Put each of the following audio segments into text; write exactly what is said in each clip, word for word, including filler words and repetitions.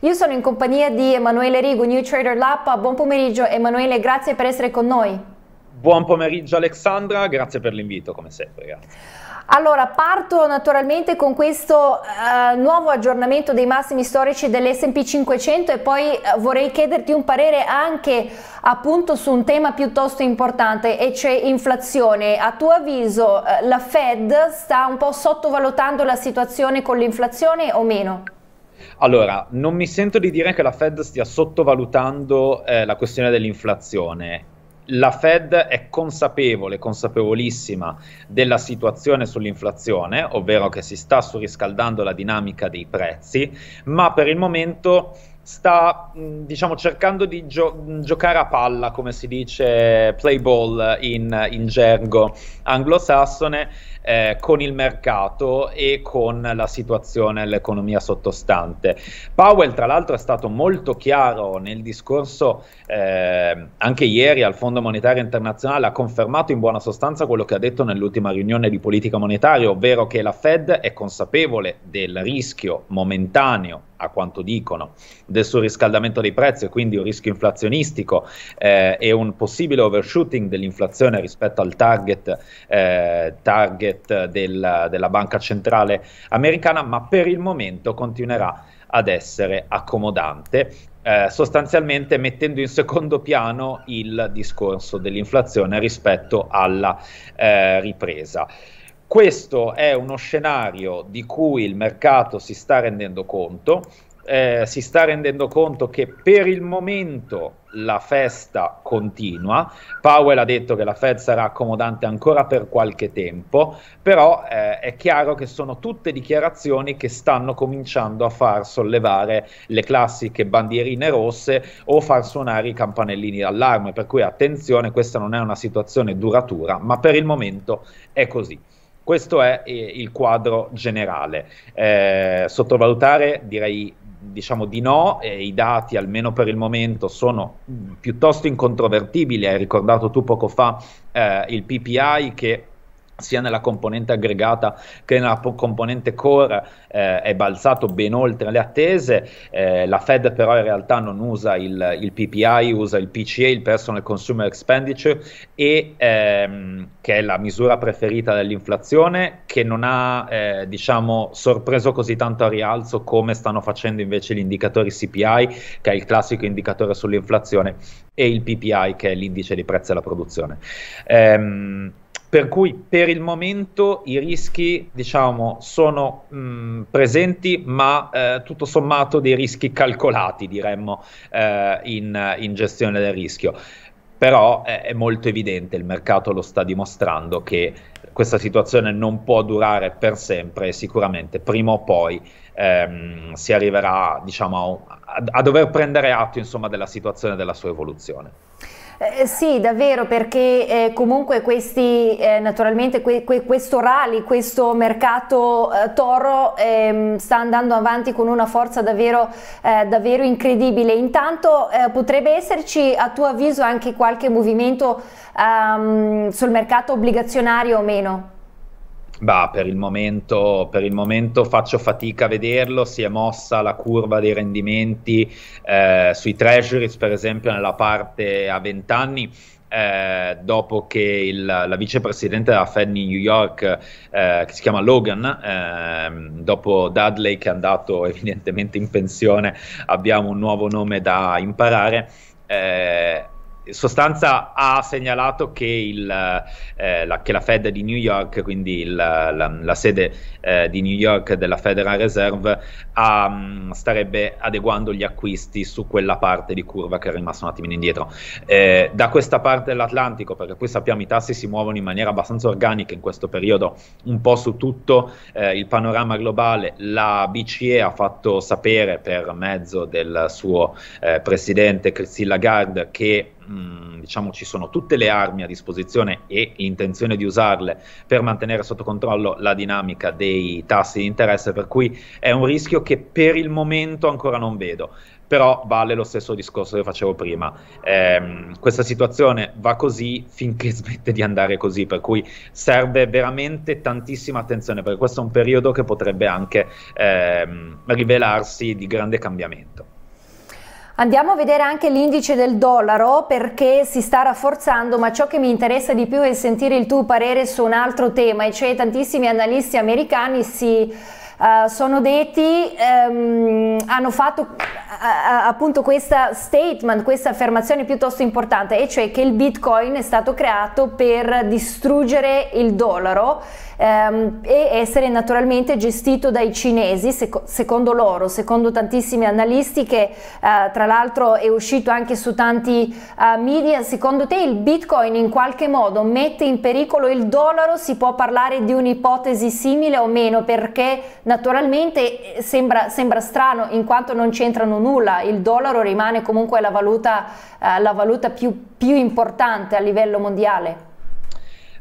Io sono in compagnia di Emanuele Rigo, New Trader Lapa. Buon pomeriggio Emanuele, grazie per essere con noi. Buon pomeriggio Aleksandra, grazie per l'invito come sempre. Grazie. Allora, parto naturalmente con questo uh, nuovo aggiornamento dei massimi storici dell'esse e pi cinquecento e poi uh, vorrei chiederti un parere anche appunto su un tema piuttosto importante, e cioè inflazione. A tuo avviso uh, la Fed sta un po' sottovalutando la situazione con l'inflazione o meno? Allora, non mi sento di dire che la Fed stia sottovalutando eh, la questione dell'inflazione. La Fed è consapevole, consapevolissima della situazione sull'inflazione, ovvero che si sta surriscaldando la dinamica dei prezzi, ma per il momento sta, diciamo, cercando di gio- giocare a palla, come si dice, play ball in, in gergo anglosassone, eh, con il mercato e con la situazione e l'economia sottostante. Powell, tra l'altro, è stato molto chiaro nel discorso, eh, anche ieri al Fondo Monetario Internazionale, ha confermato in buona sostanza quello che ha detto nell'ultima riunione di politica monetaria, ovvero che la Fed è consapevole del rischio momentaneo, a quanto dicono, del surriscaldamento dei prezzi e quindi un rischio inflazionistico eh, e un possibile overshooting dell'inflazione rispetto al target, eh, target del, della banca centrale americana, ma per il momento continuerà ad essere accomodante, eh, sostanzialmente mettendo in secondo piano il discorso dell'inflazione rispetto alla eh, ripresa. Questo è uno scenario di cui il mercato si sta rendendo conto, eh, si sta rendendo conto che per il momento la festa continua. Powell ha detto che la Fed sarà accomodante ancora per qualche tempo, però eh, è chiaro che sono tutte dichiarazioni che stanno cominciando a far sollevare le classiche bandierine rosse o far suonare i campanellini d'allarme, per cui attenzione, questa non è una situazione duratura, ma per il momento è così. Questo è il quadro generale. Eh, sottovalutare direi diciamo di no, eh, i dati almeno per il momento sono piuttosto incontrovertibili. Hai ricordato tu poco fa eh, il P P I, che sia nella componente aggregata che nella componente core eh, è balzato ben oltre le attese. Eh, la Fed però in realtà non usa il, il P P I, usa il P C A, il Personal Consumer Expenditure, e, ehm, che è la misura preferita dell'inflazione, che non ha eh, diciamo sorpreso così tanto a rialzo come stanno facendo invece gli indicatori C P I, che è il classico indicatore sull'inflazione, e il P P I, che è l'indice dei prezzi alla produzione. Ehm, Per cui per il momento i rischi, diciamo, sono mh, presenti, ma eh, tutto sommato dei rischi calcolati, diremmo, eh, in, in gestione del rischio. Però eh, è molto evidente, il mercato lo sta dimostrando, che questa situazione non può durare per sempre e sicuramente prima o poi ehm, si arriverà, diciamo, a, a dover prendere atto, insomma, della situazione e della sua evoluzione. Eh, sì, davvero, perché eh, comunque questi eh, naturalmente que que questo rally, questo mercato eh, toro ehm, sta andando avanti con una forza davvero, eh, davvero incredibile. Intanto eh, potrebbe esserci a tuo avviso anche qualche movimento ehm, sul mercato obbligazionario o meno? Bah, per il momento, per il momento faccio fatica a vederlo. Si è mossa la curva dei rendimenti eh, sui Treasuries, per esempio, nella parte a vent'anni. Eh, dopo che il, la vicepresidente della Fed di New York, eh, che si chiama Logan, eh, dopo Dudley, che è andato evidentemente in pensione, abbiamo un nuovo nome da imparare. Eh, In sostanza ha segnalato che, il, eh, la, che la Fed di New York, quindi il, la, la sede eh, di New York della Federal Reserve, um, starebbe adeguando gli acquisti su quella parte di curva che è rimasta un attimino indietro. Eh, da questa parte dell'Atlantico, perché qui sappiamo i tassi si muovono in maniera abbastanza organica in questo periodo, un po' su tutto eh, il panorama globale, la B C E ha fatto sapere per mezzo del suo eh, presidente Christine Lagarde che mh, diciamo ci sono tutte le armi a disposizione e l'intenzione di usarle per mantenere sotto controllo la dinamica dei tassi di interesse, per cui è un rischio che per il momento ancora non vedo. Però vale lo stesso discorso che facevo prima, eh, questa situazione va così finché smette di andare così, per cui serve veramente tantissima attenzione, perché questo è un periodo che potrebbe anche eh, rivelarsi di grande cambiamento. Andiamo a vedere anche l'indice del dollaro, perché si sta rafforzando, ma ciò che mi interessa di più è sentire il tuo parere su un altro tema, e cioè tantissimi analisti americani si... Uh, sono detti, um, hanno fatto a, a, appunto questa statement, questa affermazione piuttosto importante, e cioè che il Bitcoin è stato creato per distruggere il dollaro um, e essere naturalmente gestito dai cinesi, sec secondo loro, secondo tantissimi analisti, che uh, tra l'altro è uscito anche su tanti uh, media. Secondo te il Bitcoin in qualche modo mette in pericolo il dollaro? Si può parlare di un'ipotesi simile o meno? Perché naturalmente sembra, sembra strano, in quanto non c'entrano nulla, il dollaro rimane comunque la valuta, eh, la valuta più, più importante a livello mondiale.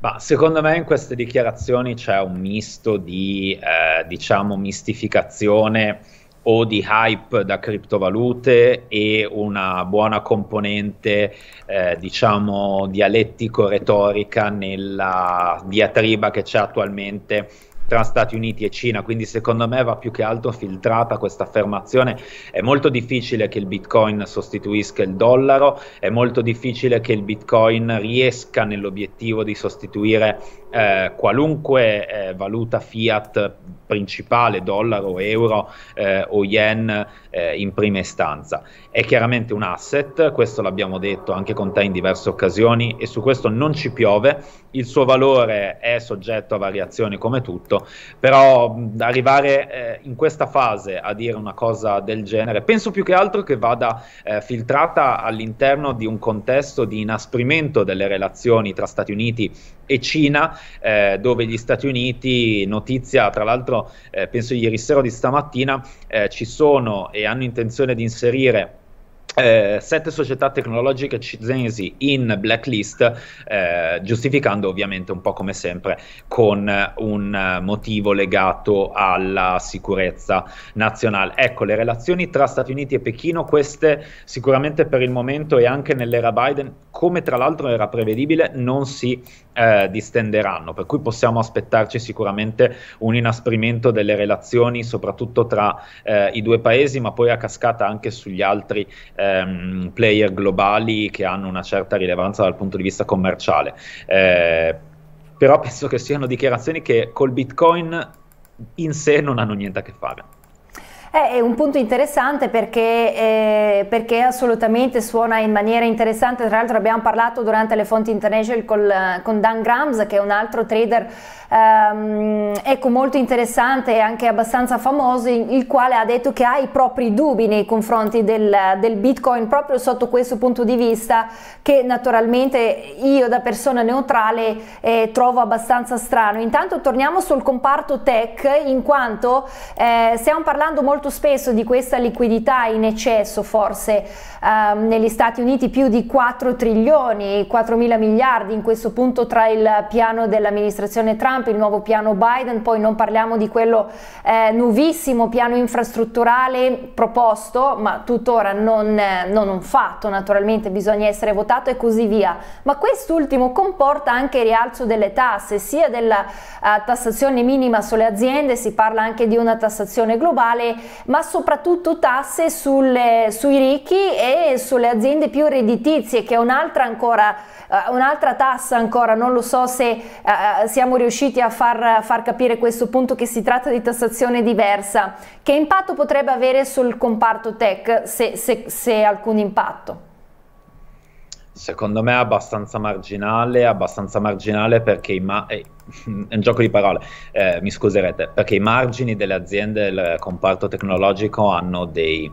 Ma secondo me in queste dichiarazioni c'è un misto di eh, diciamo mistificazione o di hype da criptovalute e una buona componente eh, diciamo dialettico-retorica nella diatriba che c'è attualmente tra Stati Uniti e Cina, quindi secondo me va più che altro filtrata questa affermazione. È molto difficile che il Bitcoin sostituisca il dollaro, è molto difficile che il Bitcoin riesca nell'obiettivo di sostituire eh, qualunque eh, valuta fiat principale, dollaro, euro eh, o yen eh, in prima istanza. È chiaramente un asset, questo l'abbiamo detto anche con te in diverse occasioni, e su questo non ci piove, il suo valore è soggetto a variazioni come tutto. Però arrivare eh, in questa fase a dire una cosa del genere, penso più che altro che vada eh, filtrata all'interno di un contesto di inasprimento delle relazioni tra Stati Uniti e Cina, eh, dove gli Stati Uniti, notizia tra l'altro eh, penso ieri sera o di stamattina, eh, ci sono e hanno intenzione di inserire Eh, sette società tecnologiche cinesi in blacklist, eh, giustificando ovviamente un po' come sempre con un motivo legato alla sicurezza nazionale. Ecco, le relazioni tra Stati Uniti e Pechino, queste sicuramente per il momento e anche nell'era Biden, come tra l'altro era prevedibile, non si eh, distenderanno, per cui possiamo aspettarci sicuramente un inasprimento delle relazioni soprattutto tra eh, i due paesi, ma poi a cascata anche sugli altri Ehm, player globali che hanno una certa rilevanza dal punto di vista commerciale. Eh, però penso che siano dichiarazioni che col Bitcoin in sé non hanno niente a che fare. Eh, è un punto interessante perché, eh, perché assolutamente suona in maniera interessante. Tra l'altro abbiamo parlato durante le fonti international col, con Dan Grams, che è un altro trader Um, ecco, molto interessante e anche abbastanza famoso, il quale ha detto che ha i propri dubbi nei confronti del, del Bitcoin proprio sotto questo punto di vista, che naturalmente io da persona neutrale eh, trovo abbastanza strano. Intanto torniamo sul comparto tech, in quanto eh, stiamo parlando molto spesso di questa liquidità in eccesso, forse um, negli Stati Uniti più di quattro trilioni, quattro mila miliardi in questo punto, tra il piano dell'amministrazione Trump, il nuovo piano Biden, poi non parliamo di quello eh, nuovissimo piano infrastrutturale proposto, ma tuttora non, eh, non un fatto, naturalmente bisogna essere votato e così via. Ma quest'ultimo comporta anche il rialzo delle tasse, sia della eh, tassazione minima sulle aziende, si parla anche di una tassazione globale, ma soprattutto tasse sulle, sui ricchi e sulle aziende più redditizie, che è un'altra ancora eh, un'altra tassa ancora, non lo so se eh, siamo riusciti a far, a far capire a questo punto che si tratta di tassazione diversa. Che impatto potrebbe avere sul comparto tech, se, se, se alcun impatto? Secondo me abbastanza marginale, abbastanza marginale perché i ma eh, è un gioco di parole, eh, mi scuserete, perché i margini delle aziende del comparto tecnologico hanno dei...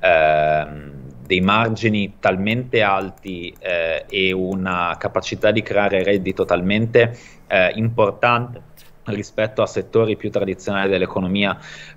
Ehm, dei margini talmente alti eh, e una capacità di creare reddito talmente eh, importante rispetto a settori più tradizionali dell'economia,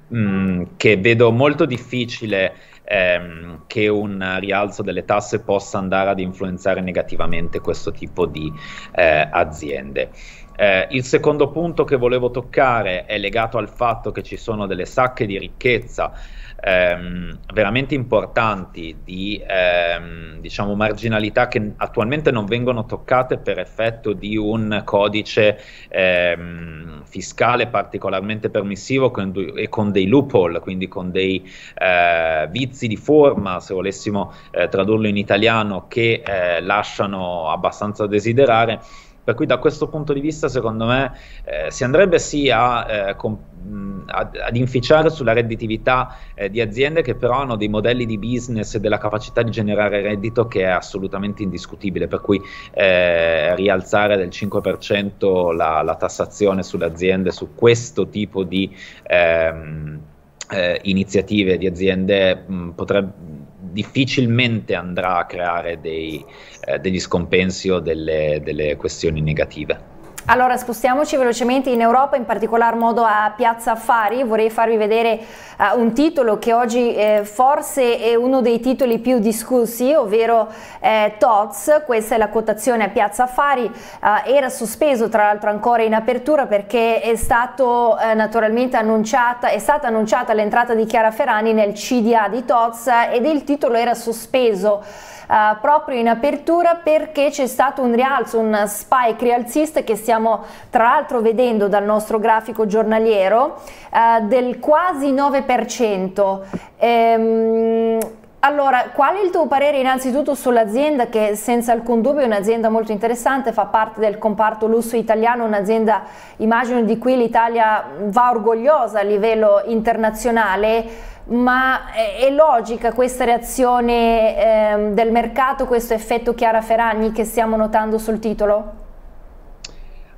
mh, che vedo molto difficile ehm, che un rialzo delle tasse possa andare ad influenzare negativamente questo tipo di eh, aziende. Eh, il secondo punto che volevo toccare è legato al fatto che ci sono delle sacche di ricchezza ehm, veramente importanti di ehm, diciamo marginalità che attualmente non vengono toccate per effetto di un codice ehm, fiscale particolarmente permissivo con, e con dei loophole, quindi con dei eh, vizi di forma, se volessimo eh, tradurlo in italiano, che eh, lasciano abbastanza a desiderare. Per cui da questo punto di vista secondo me eh, si andrebbe sì a, eh, com- ad, ad inficiare sulla redditività eh, di aziende che però hanno dei modelli di business e della capacità di generare reddito che è assolutamente indiscutibile, per cui eh, rialzare del cinque per cento la, la tassazione sulle aziende su questo tipo di ehm, eh, iniziative di aziende mh, potrebbe... difficilmente andrà a creare dei, eh, degli scompensi o delle, delle questioni negative. Allora spostiamoci velocemente in Europa, in particolar modo a Piazza Affari. Vorrei farvi vedere uh, un titolo che oggi eh, forse è uno dei titoli più discussi, ovvero eh, Tod's. Questa è la quotazione a Piazza Affari, uh, era sospeso tra l'altro ancora in apertura perché è stato eh, naturalmente annunciata, è stata annunciata l'entrata di Chiara Ferragni nel C D A di Tod's ed il titolo era sospeso Uh, proprio in apertura perché c'è stato un rialzo, un spike rialzista che stiamo tra l'altro vedendo dal nostro grafico giornaliero uh, del quasi nove per cento. Ehm, allora, qual è il tuo parere innanzitutto sull'azienda che senza alcun dubbio è un'azienda molto interessante, fa parte del comparto lusso italiano, un'azienda immagino di cui l'Italia va orgogliosa a livello internazionale? Ma è logica questa reazione ehm, del mercato, questo effetto Chiara Ferragni che stiamo notando sul titolo?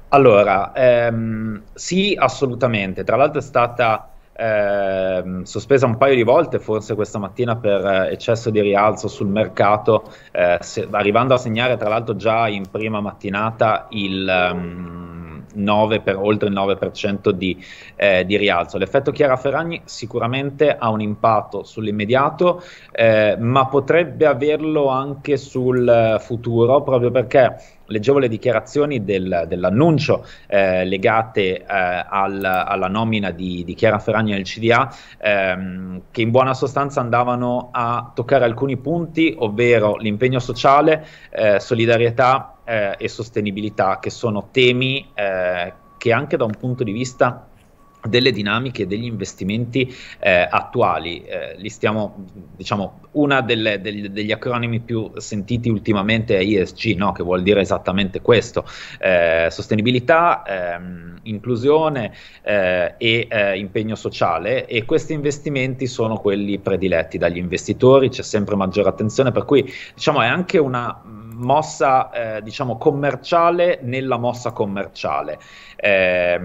Allora, ehm, sì, assolutamente. Tra l'altro è stata eh, sospesa un paio di volte, forse questa mattina, per eccesso di rialzo sul mercato, eh, se, arrivando a segnare tra l'altro già in prima mattinata il... Um, nove per, oltre il nove per cento di, eh, di rialzo. L'effetto Chiara Ferragni sicuramente ha un impatto sull'immediato, eh, ma potrebbe averlo anche sul futuro, proprio perché leggevo le dichiarazioni del, dell'annuncio eh, legate eh, al, alla nomina di, di Chiara Ferragni al C D A, ehm, che in buona sostanza andavano a toccare alcuni punti, ovvero l'impegno sociale, eh, solidarietà eh, e sostenibilità, che sono temi eh, che anche da un punto di vista delle dinamiche degli investimenti eh, attuali, eh, li stiamo, diciamo, una delle, del, degli acronimi più sentiti ultimamente è E S G, no? Che vuol dire esattamente questo, eh, sostenibilità, ehm, inclusione eh, e eh, impegno sociale, e questi investimenti sono quelli prediletti dagli investitori, c'è sempre maggiore attenzione, per cui diciamo è anche una mossa eh, diciamo commerciale nella mossa commerciale, eh,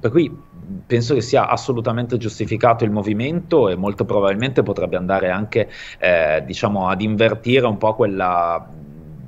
per cui penso che sia assolutamente giustificato il movimento e molto probabilmente potrebbe andare anche eh, diciamo ad invertire un po' quella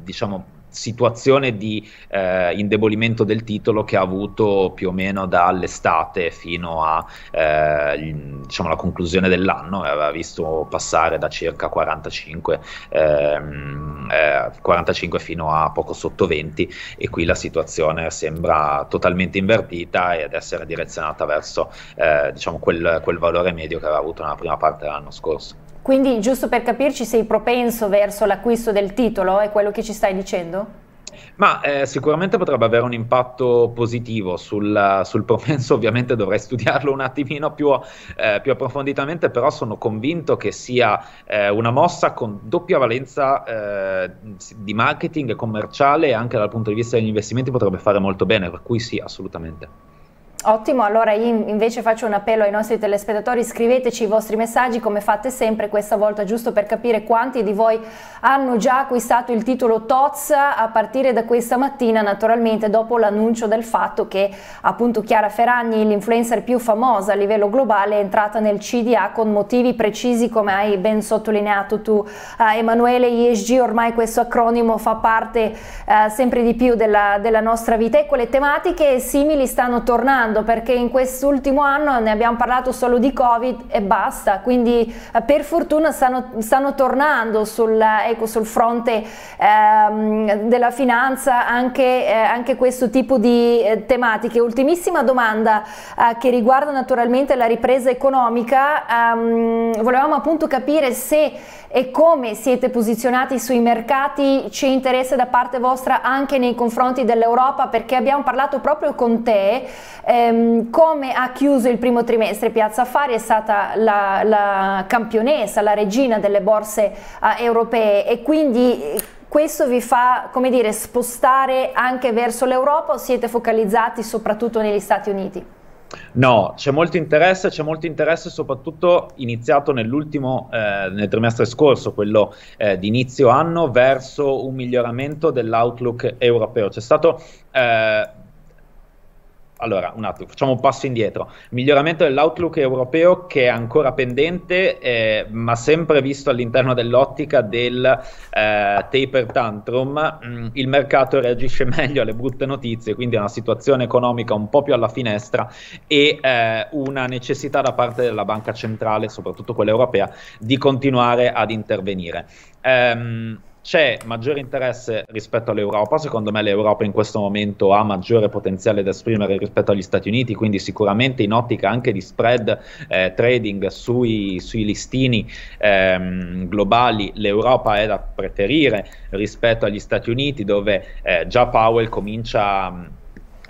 diciamo situazione di eh, indebolimento del titolo che ha avuto più o meno dall'estate fino a eh, diciamo la conclusione dell'anno, e aveva visto passare da circa quarantacinque ehm, eh, quarantacinque fino a poco sotto venti, e qui la situazione sembra totalmente invertita ed essere direzionata verso eh, diciamo quel, quel valore medio che aveva avuto nella prima parte dell'anno scorso. Quindi, giusto per capirci, sei propenso verso l'acquisto del titolo, è quello che ci stai dicendo? Ma eh, sicuramente potrebbe avere un impatto positivo sul, sul propenso, ovviamente dovrei studiarlo un attimino più, eh, più approfonditamente, però sono convinto che sia eh, una mossa con doppia valenza eh, di marketing e commerciale, e anche dal punto di vista degli investimenti potrebbe fare molto bene, per cui sì, assolutamente. Ottimo, allora io invece faccio un appello ai nostri telespettatori, scriveteci i vostri messaggi come fate sempre, questa volta giusto per capire quanti di voi hanno già acquistato il titolo Tod's a partire da questa mattina, naturalmente dopo l'annuncio del fatto che appunto Chiara Ferragni, l'influencer più famosa a livello globale, è entrata nel C D A con motivi precisi, come hai ben sottolineato tu eh, Emanuele. E S G, ormai questo acronimo fa parte eh, sempre di più della, della nostra vita, e quelle tematiche simili stanno tornando funzionando, perché in quest'ultimo anno ne abbiamo parlato solo di Covid e basta, quindi per fortuna stanno, stanno tornando sul, ecco, sul fronte ehm, della finanza anche, eh, anche questo tipo di eh, tematiche. Ultimissima domanda eh, che riguarda naturalmente la ripresa economica, ehm, volevamo appunto capire se e come siete posizionati sui mercati, c'è interesse da parte vostra anche nei confronti dell'Europa, perché abbiamo parlato proprio con te ehm, come ha chiuso il primo trimestre. Piazza Affari è stata la, la campionessa, la regina delle borse eh, europee, e quindi questo vi fa, come dire, spostare anche verso l'Europa o siete focalizzati soprattutto negli Stati Uniti? No, c'è molto interesse, c'è molto interesse soprattutto iniziato nell'ultimo, eh, nel trimestre scorso, quello eh, di inizio anno, verso un miglioramento dell'outlook europeo. C'è stato, eh, allora un attimo, facciamo un passo indietro, miglioramento dell'outlook europeo che è ancora pendente, eh, ma sempre visto all'interno dell'ottica del eh, taper tantrum. Mm, il mercato reagisce meglio alle brutte notizie, quindi è una situazione economica un po' più alla finestra e eh, una necessità da parte della banca centrale, soprattutto quella europea, di continuare ad intervenire. Um, C'è maggiore interesse rispetto all'Europa, secondo me l'Europa in questo momento ha maggiore potenziale da esprimere rispetto agli Stati Uniti, quindi sicuramente in ottica anche di spread eh, trading sui, sui listini ehm, globali l'Europa è da preferire rispetto agli Stati Uniti, dove eh, già Powell comincia,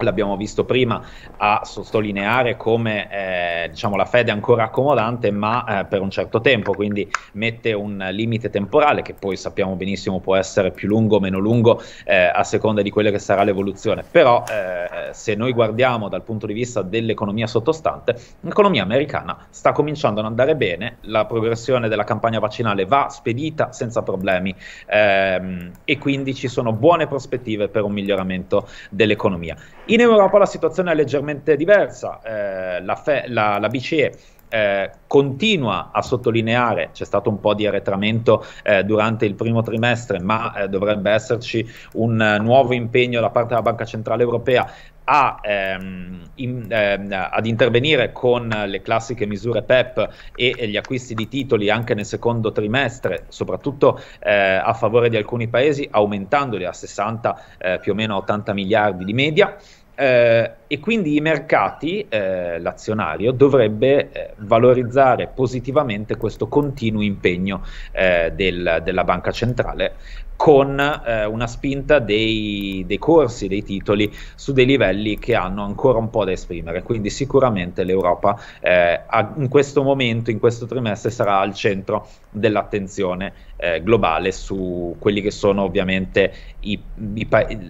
l'abbiamo visto prima, a sottolineare come eh, diciamo la Fed è ancora accomodante, ma eh, per un certo tempo, quindi mette un limite temporale che poi sappiamo benissimo può essere più lungo o meno lungo eh, a seconda di quella che sarà l'evoluzione, però eh, se noi guardiamo dal punto di vista dell'economia sottostante, l'economia americana sta cominciando ad andare bene, la progressione della campagna vaccinale va spedita senza problemi ehm, e quindi ci sono buone prospettive per un miglioramento dell'economia. In Europa la situazione è leggermente diversa, eh, la, la, la B C E eh, continua a sottolineare, c'è stato un po' di arretramento eh, durante il primo trimestre, ma eh, dovrebbe esserci un eh, nuovo impegno da parte della Banca Centrale Europea A, ehm, in, ehm, ad intervenire con le classiche misure P E P e, e gli acquisti di titoli anche nel secondo trimestre, soprattutto eh, a favore di alcuni paesi, aumentandoli a sessanta eh, più o meno ottanta miliardi di media. Eh, e quindi i mercati, eh, l'azionario, dovrebbe eh, valorizzare positivamente questo continuo impegno eh, del, della banca centrale, con eh, una spinta dei, dei corsi, dei titoli, su dei livelli che hanno ancora un po' da esprimere. Quindi sicuramente l'Europa eh, in questo momento, in questo trimestre, sarà al centro dell'attenzione eh, globale su quelli che sono ovviamente i, i,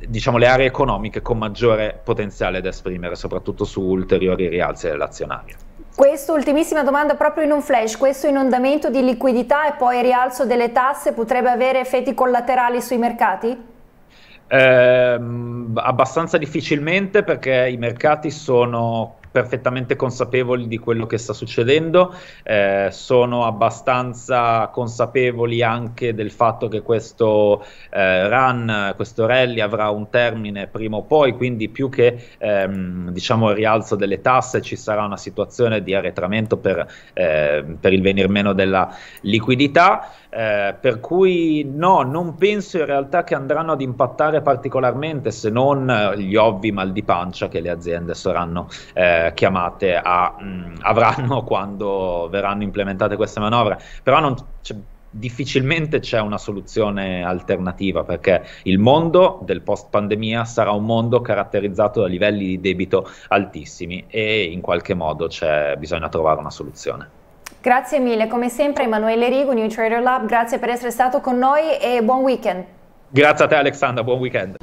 diciamo, le aree economiche con maggiore potenziale da esprimere, soprattutto su ulteriori rialzi dell'azionario. Questo, ultimissima domanda proprio in un flash, questo inondamento di liquidità e poi rialzo delle tasse potrebbe avere effetti collaterali sui mercati? Eh, abbastanza difficilmente, perché i mercati sono perfettamente consapevoli di quello che sta succedendo, eh, sono abbastanza consapevoli anche del fatto che questo eh, run, questo rally avrà un termine prima o poi, quindi più che ehm, diciamo il rialzo delle tasse ci sarà una situazione di arretramento per, eh, per il venir meno della liquidità, eh, per cui no, non penso in realtà che andranno ad impattare particolarmente, se non gli ovvi mal di pancia che le aziende saranno eh, chiamate a, mh, avranno quando verranno implementate queste manovre, però non difficilmente c'è una soluzione alternativa, perché il mondo del post pandemia sarà un mondo caratterizzato da livelli di debito altissimi e in qualche modo c'è, bisogna trovare una soluzione. Grazie mille, come sempre Emanuele Rigo, New Trader Lab, grazie per essere stato con noi e buon weekend. Grazie a te Aleksandra, buon weekend.